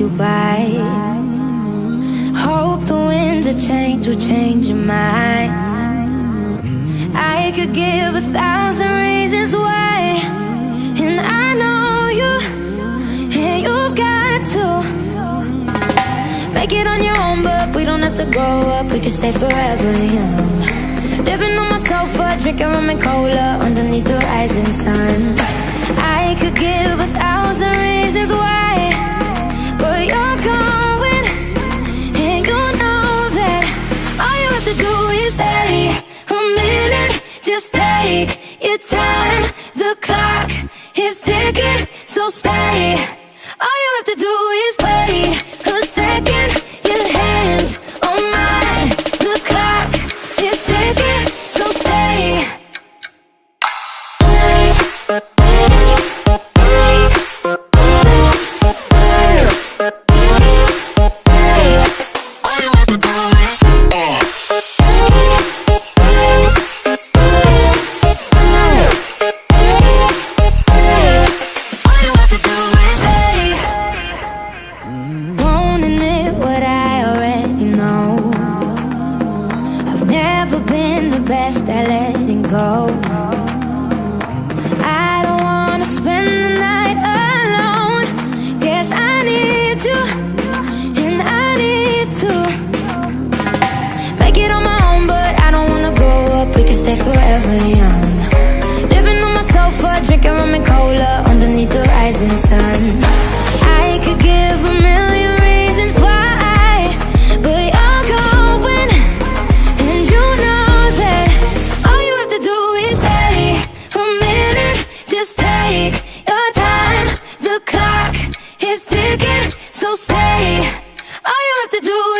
you by. Hope the winds of change will change your mind. I could give 1,000 reasons why, and I know you, and you've got to make it on your own. But we don't have to grow up, we can stay forever young. Living on my sofa, drinking rum and cola underneath the rising sun. I could give 1,000 reasons why, but you're going, and you know that all you have to do is stay a minute. Just take your time, the clock is ticking, so stay. All you have to do is wait a second, your hands on mine, the clock is ticking, so stay. All you have to do is